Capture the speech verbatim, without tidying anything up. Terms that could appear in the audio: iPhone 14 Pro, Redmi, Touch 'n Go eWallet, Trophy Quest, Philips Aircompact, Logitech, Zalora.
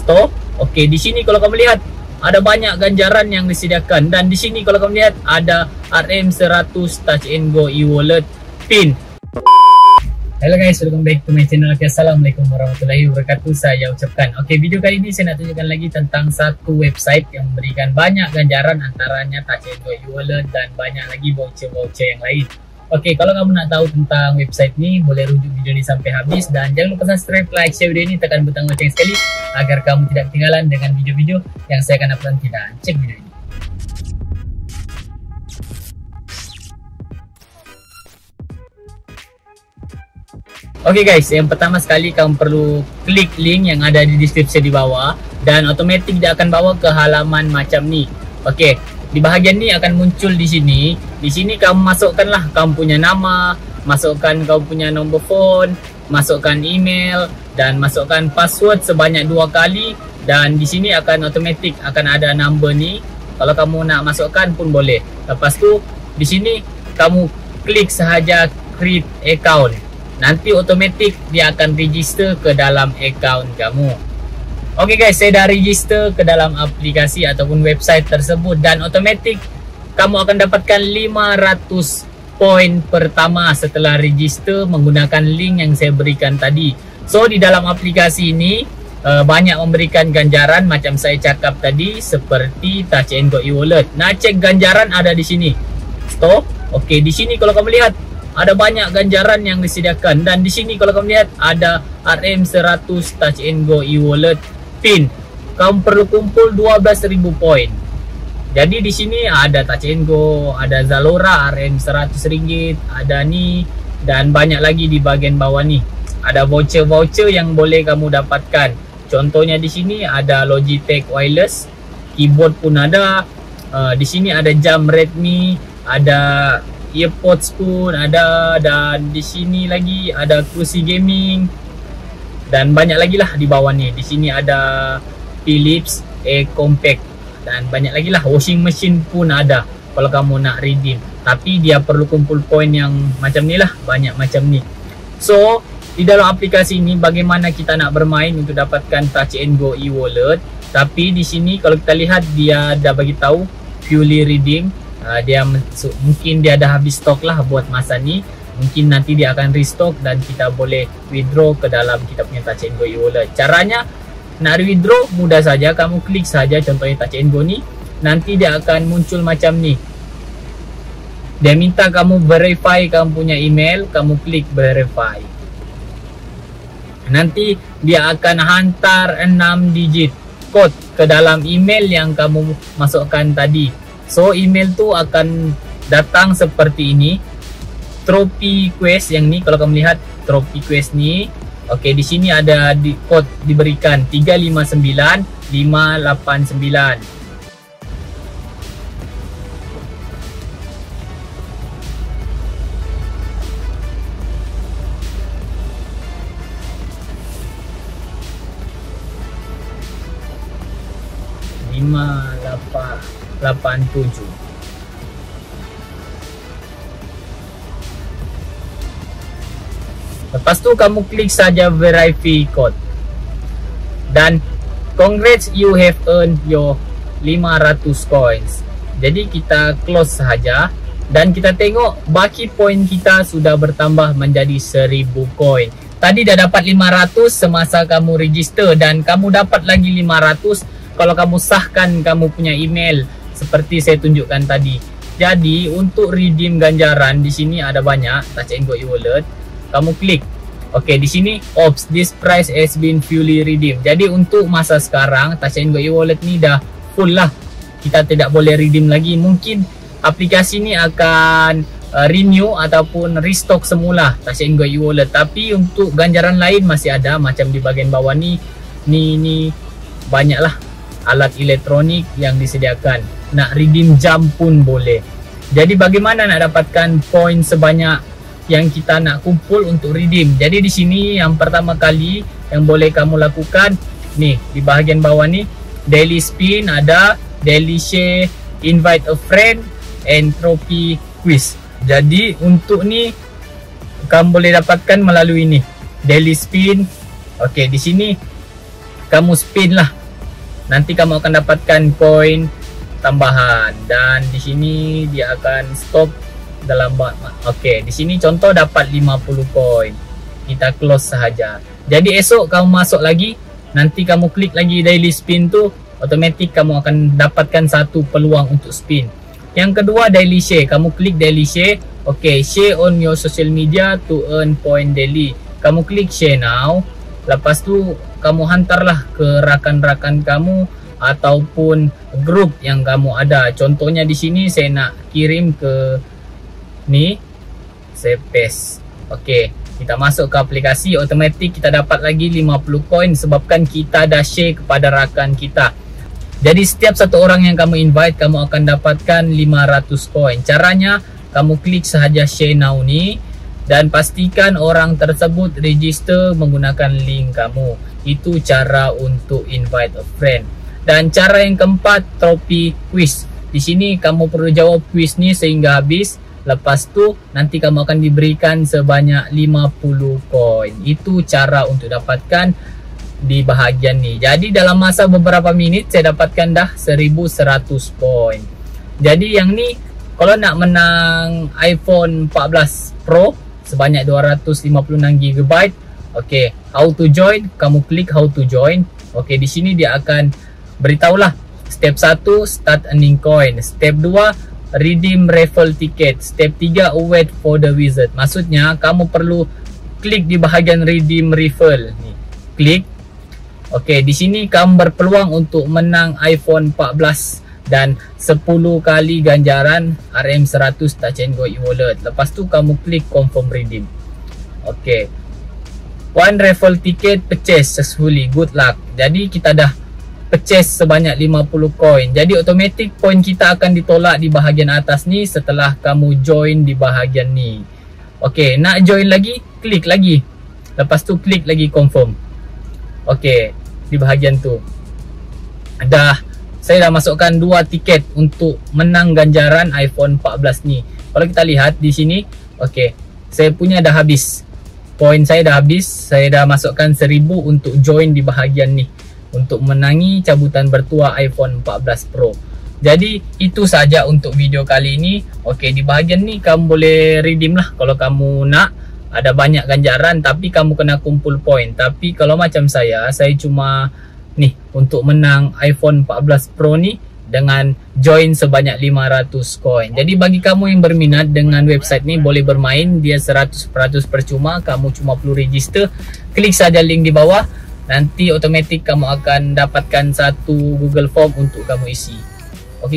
Store. Oke, di sini kalau kamu lihat ada banyak ganjaran yang disediakan, dan di sini kalau kamu lihat ada R M seratus Touch 'n Go eWallet pin. Halo guys, welcome back to my channel. Assalamualaikum warahmatullahi wabarakatuh. Saya ucapkan. Oke, video kali ini saya nak tunjukkan lagi tentang satu website yang memberikan banyak ganjaran, antaranya Touch 'n Go eWallet dan banyak lagi voucher-voucher yang lain. Oke, kalau kamu nak tahu tentang website ini, boleh rujuk video ini sampai habis. Dan jangan lupa subscribe, like, share video ini, tekan butang lonceng sekali agar kamu tidak ketinggalan dengan video-video yang saya akan upload. Kita cek video ini. Oke guys, yang pertama sekali kamu perlu klik link yang ada di deskripsi di bawah. Dan otomatis dia akan bawa ke halaman macam ni. Oke. Di bahagian ini akan muncul di sini. Di sini kamu masukkanlah kamu punya nama, masukkan kamu punya nombor phone, masukkan email dan masukkan password sebanyak dua kali, dan di sini akan automatic akan ada number ni. Kalau kamu nak masukkan pun boleh. Lepas tu di sini kamu klik sahaja create account. Nanti automatic dia akan register ke dalam account kamu. Oke guys, saya dah register ke dalam aplikasi ataupun website tersebut, dan otomatik kamu akan dapatkan lima ratus poin pertama setelah register menggunakan link yang saya berikan tadi. So di dalam aplikasi ini uh, banyak memberikan ganjaran macam saya cakap tadi seperti Touch 'n Go eWallet. Nah, cek ganjaran ada di sini. Stop. Oke, di sini kalau kamu lihat ada banyak ganjaran yang disediakan, dan di sini kalau kamu lihat ada R M seratus Touch 'n Go eWallet pin. Kamu perlu kumpul dua belas ribu poin. Jadi di sini ada Touch 'n Go, ada Zalora R M seratus ringgit, ada ni dan banyak lagi di bahagian bawah ni. Ada voucher-voucher yang boleh kamu dapatkan. Contohnya di sini ada Logitech wireless, keyboard pun ada. Uh, di sini ada jam Redmi, ada earpods pun ada, dan di sini lagi ada kursi gaming. Dan banyak lagi lah di bawah ni. Di sini ada Philips Aircompact dan banyak lagi lah. Washing machine pun ada kalau kamu nak redeem. Tapi dia perlu kumpul poin yang macam ni lah, banyak macam ni. So di dalam aplikasi ni bagaimana kita nak bermain untuk dapatkan Touch 'n Go eWallet. Tapi di sini kalau kita lihat dia dah bagi tahu purely redeem. Uh, dia mungkin dia dah habis stok lah buat masa ni. Mungkin nanti dia akan restock dan kita boleh withdraw ke dalam kita punya Touch 'n Go eWallet. Caranya nak withdraw mudah saja. Kamu klik saja contohnya Touch 'n Go ni. Nanti dia akan muncul macam ni. Dia minta kamu verify kamu punya email. Kamu klik verify. Nanti dia akan hantar enam digit code ke dalam email yang kamu masukkan tadi. So email tu akan datang seperti ini. Trophy Quest yang ni kalau kamu lihat Trophy Quest ni. Okey, di sini ada di kod diberikan tiga lima sembilan lima lapan sembilan. lima lapan lapan tujuh. Lepas tu kamu klik saja verify code. Dan congrats, you have earned your lima ratus coins. Jadi kita close saja dan kita tengok baki poin kita sudah bertambah menjadi seribu coin. Tadi dah dapat lima ratus semasa kamu register, dan kamu dapat lagi lima ratus kalau kamu sahkan kamu punya email seperti saya tunjukkan tadi. Jadi untuk redeem ganjaran di sini ada banyak Touch 'n Go eWallet. Kamu klik. Okey, di sini ops this price has been fully redeemed. Jadi untuk masa sekarang Touch 'n Go eWallet ni dah full lah. Kita tidak boleh redeem lagi. Mungkin aplikasi ni akan uh, renew ataupun restock semula Touch 'n Go eWallet. Tapi untuk ganjaran lain masih ada macam di bahagian bawah ni. Ni ni banyaklah alat elektronik yang disediakan. Nak redeem jam pun boleh. Jadi bagaimana nak dapatkan poin sebanyak yang kita nak kumpul untuk redeem. Jadi di sini yang pertama kali yang boleh kamu lakukan ni di bahagian bawah ni daily spin ada, daily share, invite a friend and trophy quiz. Jadi untuk ni kamu boleh dapatkan melalui ni daily spin. Okey, di sini kamu spin lah, nanti kamu akan dapatkan koin tambahan. Dan di sini dia akan stop dalam oke okay, di sini contoh dapat lima puluh koin, kita close saja. Jadi esok kamu masuk lagi, nanti kamu klik lagi daily spin tuh, otomatis kamu akan dapatkan satu peluang untuk spin. Yang kedua daily share, kamu klik daily share. Oke okay, share on your social media to earn point daily, kamu klik share now. Lepas tu kamu hantarlah ke rakan-rakan kamu ataupun grup yang kamu ada. Contohnya di sini saya nak kirim ke ni, saya paste. Okey, kita masuk ke aplikasi, automatik kita dapat lagi lima puluh koin sebabkan kita dah share kepada rakan kita. Jadi setiap satu orang yang kamu invite, kamu akan dapatkan lima ratus koin. Caranya kamu klik sahaja share now ni dan pastikan orang tersebut register menggunakan link kamu. Itu cara untuk invite a friend. Dan cara yang keempat, trophy quiz. Di sini kamu perlu jawab quiz ni sehingga habis. Lepas tu nanti kamu akan diberikan sebanyak lima puluh koin. Itu cara untuk dapatkan di bahagian ni. Jadi dalam masa beberapa minit saya dapatkan dah seribu seratus koin. Jadi yang ni kalau nak menang iPhone empat belas Pro sebanyak dua ratus lima puluh enam giga byte. Okey, how to join, kamu klik how to join. Okey, di sini dia akan beritahulah. Step satu start earning coin, step dua redeem raffle ticket, step tiga wait for the wizard. Maksudnya kamu perlu klik di bahagian redeem raffle ni. Klik. Okey, di sini kamu berpeluang untuk menang iPhone empat belas dan sepuluh kali ganjaran R M seratus Touch 'n Go eWallet. Lepas tu kamu klik confirm redeem. Okey. One raffle ticket purchase successfully, good luck. Jadi kita dah purchase sebanyak lima puluh koin. Jadi automatic point kita akan ditolak di bahagian atas ni setelah kamu join di bahagian ni. Okey, nak join lagi, klik lagi. Lepas tu klik lagi confirm. Okey, di bahagian tu dah saya dah masukkan dua tiket untuk menang ganjaran iPhone empat belas ni. Kalau kita lihat di sini, okey, saya punya dah habis. Poin saya dah habis, saya dah masukkan seribu untuk join di bahagian ni untuk menangi cabutan bertuah iPhone empat belas Pro. Jadi itu saja untuk video kali ini. Okey, di bahagian ni kamu boleh redeem lah kalau kamu nak. Ada banyak ganjaran tapi kamu kena kumpul poin. Tapi kalau macam saya, saya cuma nih untuk menang iPhone empat belas Pro ni dengan join sebanyak lima ratus koin. Jadi bagi kamu yang berminat dengan website ni boleh bermain, dia seratus peratus percuma, kamu cuma perlu register. Klik saja link di bawah, nanti otomatik kamu akan dapatkan satu Google Form untuk kamu isi.